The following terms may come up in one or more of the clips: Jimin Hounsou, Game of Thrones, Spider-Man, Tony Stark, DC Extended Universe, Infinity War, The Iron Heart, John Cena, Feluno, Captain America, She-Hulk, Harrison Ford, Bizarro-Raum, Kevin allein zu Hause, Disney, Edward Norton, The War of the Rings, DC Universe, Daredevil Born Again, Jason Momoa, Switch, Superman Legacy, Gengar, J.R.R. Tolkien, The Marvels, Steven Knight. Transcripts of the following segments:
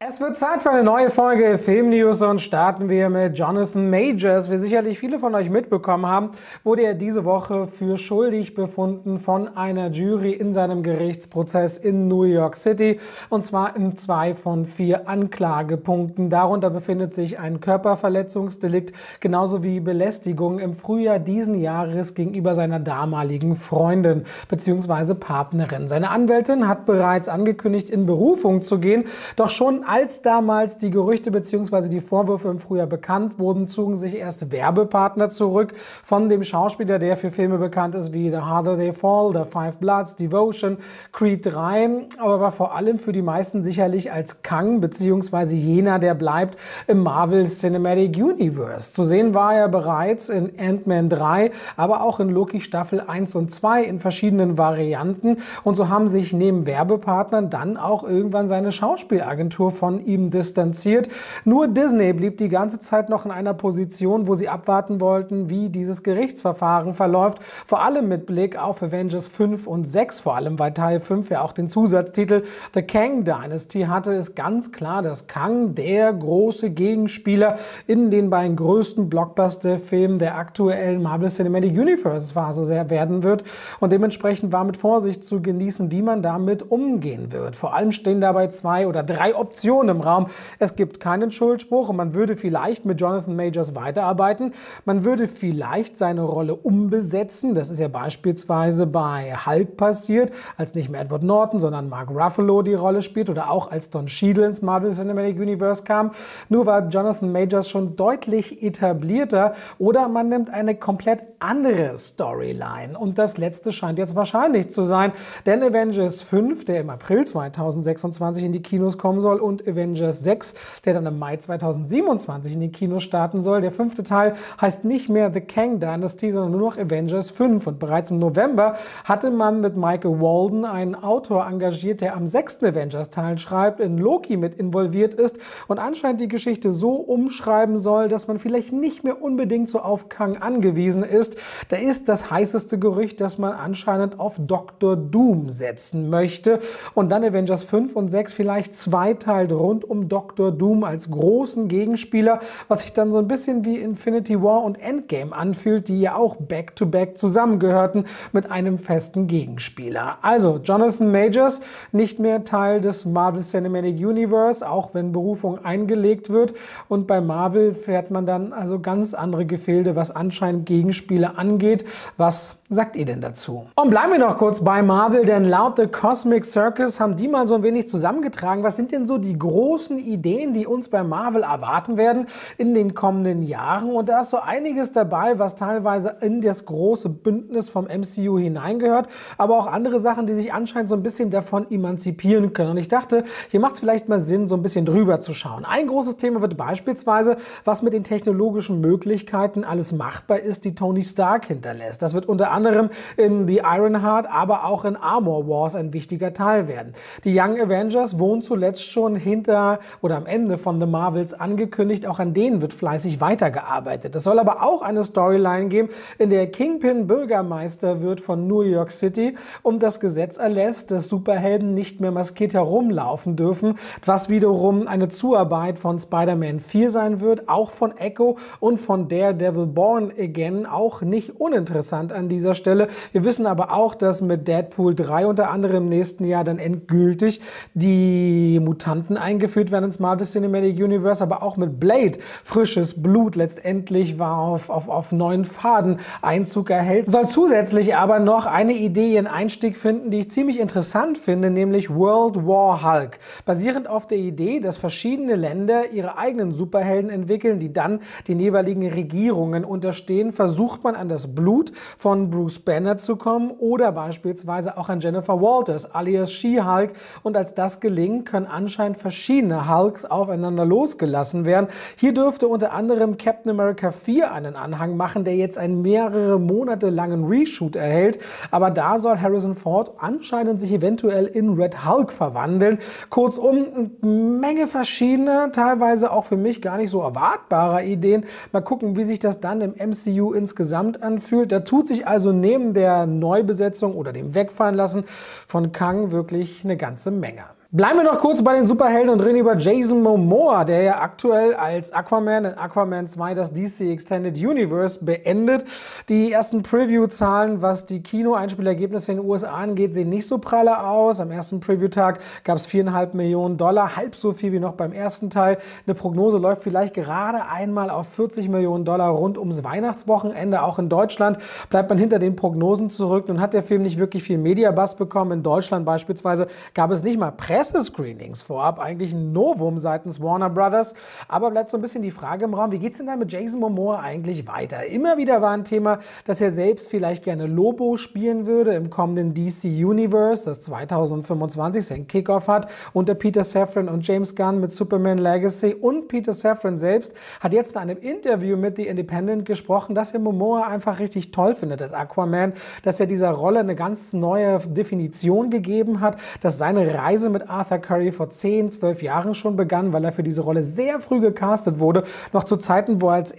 Es wird Zeit für eine neue Folge Film-News und starten wir mit Jonathan Majors, wie sicherlich viele von euch mitbekommen haben, wurde er diese Woche für schuldig befunden von einer Jury in seinem Gerichtsprozess in New York City und zwar in 2 von 4 Anklagepunkten. Darunter befindet sich ein Körperverletzungsdelikt, genauso wie Belästigung im Frühjahr diesen Jahres gegenüber seiner damaligen Freundin bzw. Partnerin. Seine Anwältin hat bereits angekündigt, in Berufung zu gehen, doch schon als damals die Gerüchte bzw. die Vorwürfe im Frühjahr bekannt wurden, zogen sich erst Werbepartner zurück von dem Schauspieler, der für Filme bekannt ist wie The Harder They Fall, The Five Bloods, Devotion, Creed 3, aber vor allem für die meisten sicherlich als Kang bzw. jener, der bleibt im Marvel Cinematic Universe. Zu sehen war er bereits in Ant-Man 3, aber auch in Loki Staffel 1 und 2 in verschiedenen Varianten und so haben sich neben Werbepartnern dann auch irgendwann seine Schauspielagentur von ihm distanziert. Nur Disney blieb die ganze Zeit noch in einer Position, wo sie abwarten wollten, wie dieses Gerichtsverfahren verläuft, vor allem mit Blick auf Avengers 5 und 6, vor allem weil Teil 5 ja auch den Zusatztitel The Kang Dynasty hatte, ist ganz klar, dass Kang der große Gegenspieler in den beiden größten Blockbuster-Filmen der aktuellen Marvel Cinematic Universe Phase werden wird und dementsprechend war mit Vorsicht zu genießen, wie man damit umgehen wird. Vor allem stehen dabei 2 oder 3 Optionen im Raum. Es gibt keinen Schuldspruch und man würde vielleicht mit Jonathan Majors weiterarbeiten. Man würde vielleicht seine Rolle umbesetzen. Das ist ja beispielsweise bei Hulk passiert, als nicht mehr Edward Norton, sondern Mark Ruffalo die Rolle spielt oder auch als Don Cheadle ins Marvel Cinematic Universe kam. Nur war Jonathan Majors schon deutlich etablierter oder man nimmt eine komplett andere Storyline. Und das letzte scheint jetzt wahrscheinlich zu sein, denn Avengers 5, der im April 2026 in die Kinos kommen soll und Avengers 6, der dann im Mai 2027 in den Kinos starten soll. Der 5. Teil heißt nicht mehr The Kang Dynasty, sondern nur noch Avengers 5. Und bereits im November hatte man mit Michael Waldron einen Autor engagiert, der am 6. Avengers-Teil schreibt, in Loki mit involviert ist und anscheinend die Geschichte so umschreiben soll, dass man vielleicht nicht mehr unbedingt so auf Kang angewiesen ist. Da ist das heißeste Gerücht, dass man anscheinend auf Doctor Doom setzen möchte und dann Avengers 5 und 6 vielleicht 2 Teile rund um Doctor Doom als großen Gegenspieler, was sich dann so ein bisschen wie Infinity War und Endgame anfühlt, die ja auch back-to-back zusammengehörten mit einem festen Gegenspieler. Also Jonathan Majors, nicht mehr Teil des Marvel Cinematic Universe, auch wenn Berufung eingelegt wird und bei Marvel fährt man dann also ganz andere Gefilde, was anscheinend Gegenspieler angeht. Was sagt ihr denn dazu? Und bleiben wir noch kurz bei Marvel, denn laut The Cosmic Circus haben die mal so ein wenig zusammengetragen, was sind denn so die großen Ideen, die uns bei Marvel erwarten werden in den kommenden Jahren. Und da ist so einiges dabei, was teilweise in das große Bündnis vom MCU hineingehört, aber auch andere Sachen, die sich anscheinend so ein bisschen davon emanzipieren können. Und ich dachte, hier macht es vielleicht mal Sinn, so ein bisschen drüber zu schauen. Ein großes Thema wird beispielsweise, was mit den technologischen Möglichkeiten alles machbar ist, die Tony Stark hinterlässt. Das wird unter anderem in The Iron Heart, aber auch in Armor Wars ein wichtiger Teil werden. Die Young Avengers wohnen zuletzt schon hinter oder am Ende von The Marvels angekündigt, auch an denen wird fleißig weitergearbeitet. Es soll aber auch eine Storyline geben, in der Kingpin Bürgermeister wird von New York City und das Gesetz erlässt, dass Superhelden nicht mehr maskiert herumlaufen dürfen, was wiederum eine Zuarbeit von Spider-Man 4 sein wird, auch von Echo und von Daredevil Born Again, auch nicht uninteressant an dieser Stelle. Wir wissen aber auch, dass mit Deadpool 3 unter anderem im nächsten Jahr dann endgültig die Mutanten eingeführt werden ins Marvel Cinematic Universe, aber auch mit Blade frisches Blut letztendlich war auf neuen Faden Einzug erhält. Soll zusätzlich aber noch eine Idee ihren Einstieg finden, die ich ziemlich interessant finde, nämlich World War Hulk. Basierend auf der Idee, dass verschiedene Länder ihre eigenen Superhelden entwickeln, die dann den jeweiligen Regierungen unterstehen, versucht man an das Blut von Bruce Banner zu kommen oder beispielsweise auch an Jennifer Walters, alias She-Hulk, und als das gelingen, können anscheinend verschiedene Hulks aufeinander losgelassen werden. Hier dürfte unter anderem Captain America 4 einen Anhang machen, der jetzt einen mehrere Monate langen Reshoot erhält, aber da soll Harrison Ford anscheinend sich eventuell in Red Hulk verwandeln. Kurzum, eine Menge verschiedener, teilweise auch für mich gar nicht so erwartbarer Ideen. Mal gucken, wie sich das dann im MCU insgesamt anfühlt. Da tut sich also neben der Neubesetzung oder dem Wegfallen lassen von Kang wirklich eine ganze Menge. Bleiben wir noch kurz bei den Superhelden und reden über Jason Momoa, der ja aktuell als Aquaman in Aquaman 2 das DC Extended Universe beendet. Die ersten Preview-Zahlen, was die Kino-Einspielergebnisse in den USA angeht, sehen nicht so pralle aus. Am ersten Preview-Tag gab es 4,5 Millionen $, halb so viel wie noch beim ersten Teil. Eine Prognose läuft vielleicht gerade einmal auf 40 Millionen Dollar rund ums Weihnachtswochenende. Auch in Deutschland bleibt man hinter den Prognosen zurück. Nun hat der Film nicht wirklich viel Media-Buzz bekommen. In Deutschland beispielsweise gab es nicht mal Pressescreenings vorab, eigentlich ein Novum seitens Warner Brothers. Aber bleibt so ein bisschen die Frage im Raum, wie geht's denn da mit Jason Momoa eigentlich weiter? Immer wieder war ein Thema, dass er selbst vielleicht gerne Lobo spielen würde im kommenden DC Universe, das 2025 seinen Kickoff hat, unter Peter Safran und James Gunn mit Superman Legacy. Und Peter Safran selbst hat jetzt in einem Interview mit The Independent gesprochen, dass er Momoa einfach richtig toll findet als Aquaman, dass er dieser Rolle eine ganz neue Definition gegeben hat, dass seine Reise mit Arthur Curry vor 10, 12 Jahren schon begann, weil er für diese Rolle sehr früh gecastet wurde, noch zu Zeiten, wo er in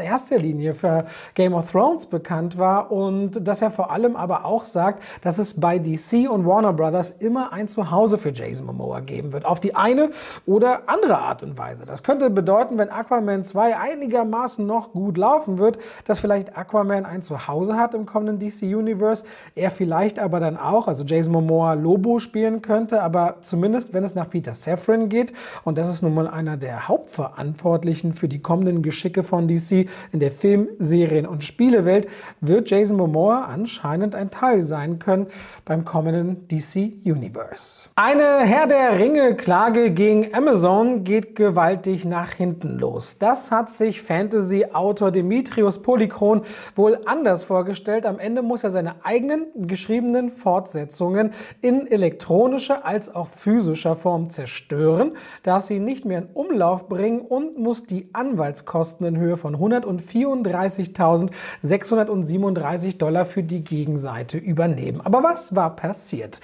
erster Linie für Game of Thrones bekannt war, und dass er vor allem aber auch sagt, dass es bei DC und Warner Brothers immer ein Zuhause für Jason Momoa geben wird, auf die eine oder andere Art und Weise. Das könnte bedeuten, wenn Aquaman 2 einigermaßen noch gut laufen wird, dass vielleicht Aquaman ein Zuhause hat im kommenden DC Universe, er vielleicht aber dann auch, also Jason Momoa, Lobo spielen könnte. Aber zumindest, wenn es nach Peter Safran geht, und das ist nun mal einer der Hauptverantwortlichen für die kommenden Geschicke von DC in der Film-, Serien- und Spielewelt, wird Jason Momoa anscheinend ein Teil sein können beim kommenden DC-Universe. Eine Herr der Ringe-Klage gegen Amazon geht gewaltig nach hinten los. Das hat sich Fantasy-Autor Demetrius Polychron wohl anders vorgestellt. Am Ende muss er seine eigenen geschriebenen Fortsetzungen in elektronischer als auch physischer Form zerstören, darf sie nicht mehr in Umlauf bringen und muss die Anwaltskosten in Höhe von 134.637 $ für die Gegenseite übernehmen. Aber was war passiert?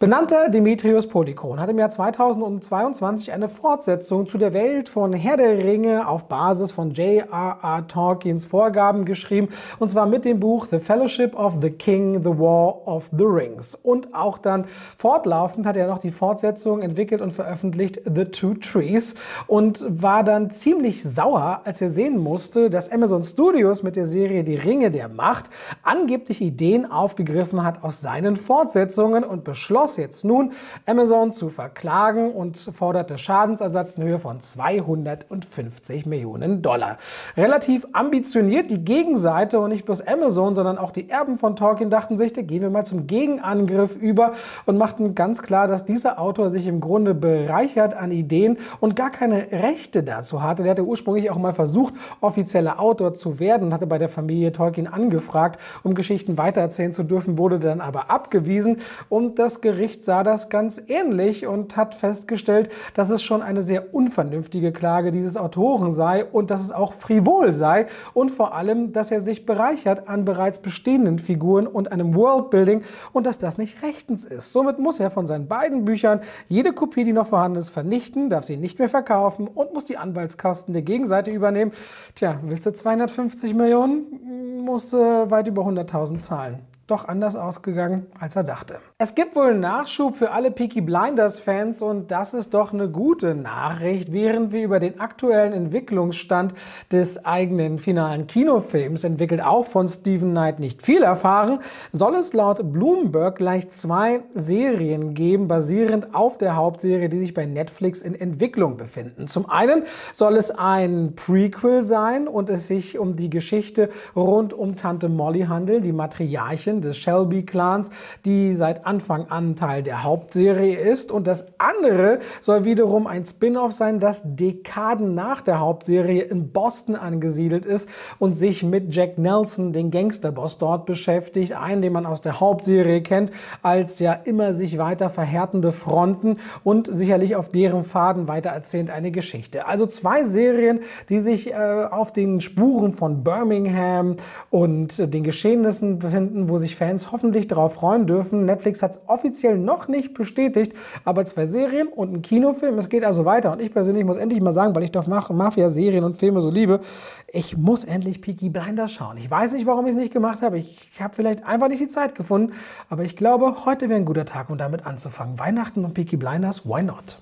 Benannter Demetrius Polychron hat im Jahr 2022 eine Fortsetzung zu der Welt von Herr der Ringe auf Basis von J.R.R. Tolkiens Vorgaben geschrieben, und zwar mit dem Buch The Fellowship of the King, The War of the Rings, und auch dann fortlaufend hat er noch die Fortsetzung entwickelt und veröffentlicht, The Two Trees, und war dann ziemlich sauer, als er sehen musste, dass Amazon Studios mit der Serie Die Ringe der Macht angeblich Ideen aufgegriffen hat aus seinen Fortsetzungen und beschloss jetzt nun, Amazon zu verklagen, und forderte Schadensersatz in Höhe von 250 Millionen Dollar. Relativ ambitioniert die Gegenseite, und nicht bloß Amazon, sondern auch die Erben von Tolkien dachten sich, da gehen wir mal zum Gegenangriff über, und machten ganz klar, dass dieser Autor sich im Grunde bereichert an Ideen und gar keine Rechte dazu hatte. Der hatte ursprünglich auch mal versucht, offizieller Autor zu werden, und hatte bei der Familie Tolkien angefragt, um Geschichten weitererzählen zu dürfen, wurde dann aber abgewiesen, und das Gericht sah das ganz ähnlich und hat festgestellt, dass es schon eine sehr unvernünftige Klage dieses Autoren sei und dass es auch frivol sei und vor allem, dass er sich bereichert an bereits bestehenden Figuren und einem Worldbuilding, und dass das nicht rechtens ist. Somit muss er von seinen beiden Büchern jede Kopie, die noch vorhanden ist, vernichten, darf sie nicht mehr verkaufen und muss die Anwaltskosten der Gegenseite übernehmen. Tja, willst du 250 Millionen? Musst du weit über 100.000 zahlen. Doch anders ausgegangen, als er dachte. Es gibt wohl einen Nachschub für alle Peaky Blinders-Fans, und das ist doch eine gute Nachricht. Während wir über den aktuellen Entwicklungsstand des eigenen finalen Kinofilms, entwickelt auch von Steven Knight, nicht viel erfahren, soll es laut Bloomberg gleich 2 Serien geben, basierend auf der Hauptserie, die sich bei Netflix in Entwicklung befinden. Zum einen soll es ein Prequel sein und es sich um die Geschichte rund um Tante Molly handeln, die Matriarchin des Shelby-Clans, die seit Anfang an Teil der Hauptserie ist. Und das andere soll wiederum ein Spin-off sein, das Dekaden nach der Hauptserie in Boston angesiedelt ist und sich mit Jack Nelson, den Gangsterboss dort, beschäftigt. Einen, den man aus der Hauptserie kennt, als ja immer sich weiter verhärtende Fronten, und sicherlich auf deren Faden weitererzählend eine Geschichte. Also 2 Serien, die sich auf den Spuren von Birmingham und den Geschehnissen befinden, wo sich sich Fans hoffentlich darauf freuen dürfen. Netflix hat es offiziell noch nicht bestätigt, aber 2 Serien und ein Kinofilm. Es geht also weiter. Und ich persönlich muss endlich mal sagen, weil ich doch Mafia-Serien und Filme so liebe, ich muss endlich Peaky Blinders schauen. Ich weiß nicht, warum ich es nicht gemacht habe. Ich habe vielleicht einfach nicht die Zeit gefunden. Aber ich glaube, heute wäre ein guter Tag, um damit anzufangen. Weihnachten und Peaky Blinders, why not?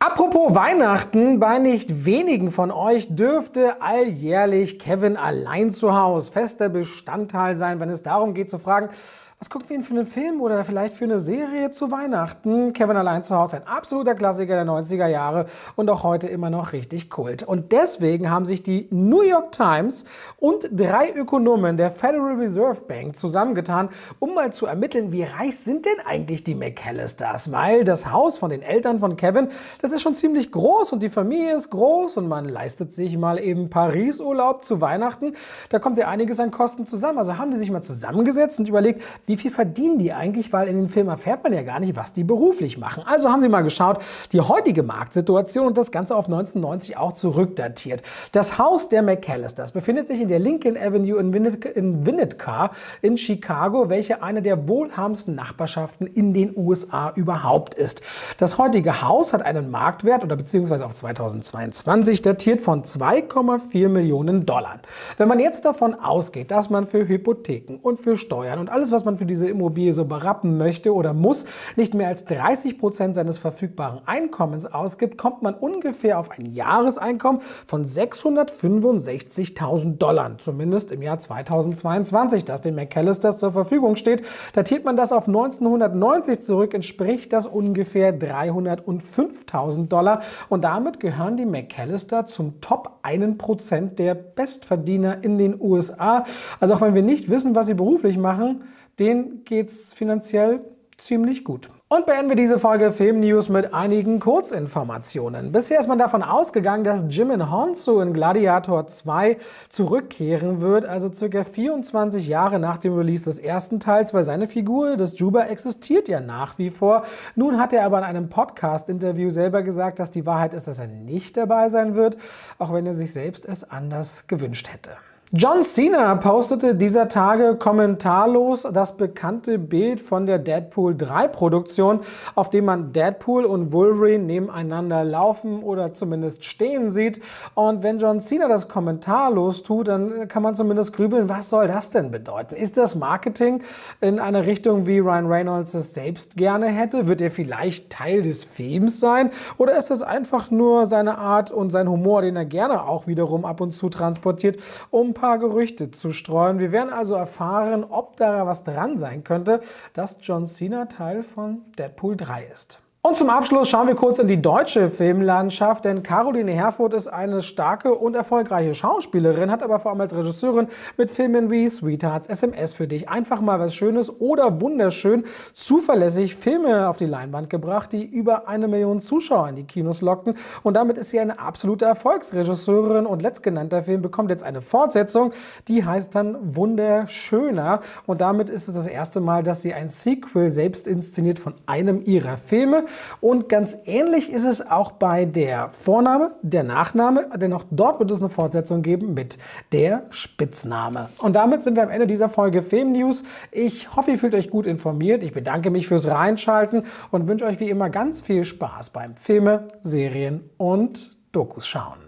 Apropos Weihnachten, bei nicht wenigen von euch dürfte alljährlich Kevin allein zu Hause fester Bestandteil sein, wenn es darum geht zu fragen, was gucken wir denn für einen Film oder vielleicht für eine Serie zu Weihnachten? Kevin allein zu Hause, ein absoluter Klassiker der 90er Jahre und auch heute immer noch richtig Kult. Und deswegen haben sich die New York Times und 3 Ökonomen der Federal Reserve Bank zusammengetan, um mal zu ermitteln, wie reich sind denn eigentlich die McCallisters? Weil das Haus von den Eltern von Kevin, das ist schon ziemlich groß und die Familie ist groß und man leistet sich mal eben Paris-Urlaub zu Weihnachten. Da kommt ja einiges an Kosten zusammen. Also haben die sich mal zusammengesetzt und überlegt, wie viel verdienen die eigentlich, weil in dem Film erfährt man ja gar nicht, was die beruflich machen. Also haben sie mal geschaut, die heutige Marktsituation und das Ganze auf 1990 auch zurückdatiert. Das Haus der McCallisters befindet sich in der Lincoln Avenue in Winnetka in Chicago, welche eine der wohlhabendsten Nachbarschaften in den USA überhaupt ist. Das heutige Haus hat einen Marktwert oder beziehungsweise auf 2022 datiert von 2,4 Millionen Dollar. Wenn man jetzt davon ausgeht, dass man für Hypotheken und für Steuern und alles, was man für diese Immobilie so berappen möchte oder muss, nicht mehr als 30% seines verfügbaren Einkommens ausgibt, kommt man ungefähr auf ein Jahreseinkommen von 665.000 Dollar, zumindest im Jahr 2022, das den McCallisters zur Verfügung steht. Datiert man das auf 1990 zurück, entspricht das ungefähr 305.000 Dollar und damit gehören die McCallister zum Top 1% der Bestverdiener in den USA. Also auch wenn wir nicht wissen, was sie beruflich machen, denen geht's finanziell ziemlich gut. Und beenden wir diese Folge Film-News mit einigen Kurzinformationen. Bisher ist man davon ausgegangen, dass Jimin Hounsou in Gladiator 2 zurückkehren wird, also ca. 24 Jahre nach dem Release des ersten Teils, weil seine Figur des Juba existiert ja nach wie vor. Nun hat er aber in einem Podcast-Interview selber gesagt, dass die Wahrheit ist, dass er nicht dabei sein wird, auch wenn er sich selbst es anders gewünscht hätte. John Cena postete dieser Tage kommentarlos das bekannte Bild von der Deadpool 3 Produktion, auf dem man Deadpool und Wolverine nebeneinander laufen oder zumindest stehen sieht. Und wenn John Cena das kommentarlos tut, dann kann man zumindest grübeln, was soll das denn bedeuten? Ist das Marketing in einer Richtung, wie Ryan Reynolds es selbst gerne hätte? Wird er vielleicht Teil des Films sein? Oder ist das einfach nur seine Art und sein Humor, den er gerne auch wiederum ab und zu transportiert, um paar Gerüchte zu streuen? Wir werden also erfahren, ob da was dran sein könnte, dass John Cena Teil von Deadpool 3 ist. Und zum Abschluss schauen wir kurz in die deutsche Filmlandschaft, denn Caroline Herfurth ist eine starke und erfolgreiche Schauspielerin, hat aber vor allem als Regisseurin mit Filmen wie Sweethearts, SMS für dich, einfach mal was Schönes oder Wunderschön zuverlässig Filme auf die Leinwand gebracht, die über 1 Million Zuschauer in die Kinos lockten. Und damit ist sie eine absolute Erfolgsregisseurin und letztgenannter Film bekommt jetzt eine Fortsetzung, die heißt dann Wunderschöner. Und damit ist es das erste Mal, dass sie ein Sequel selbst inszeniert von einem ihrer Filme. Und ganz ähnlich ist es auch bei der Vorname, der Nachname, denn auch dort wird es eine Fortsetzung geben mit der Spitzname. Und damit sind wir am Ende dieser Folge Film News. Ich hoffe, ihr fühlt euch gut informiert. Ich bedanke mich fürs Reinschalten und wünsche euch wie immer ganz viel Spaß beim Filme, Serien und Dokus schauen.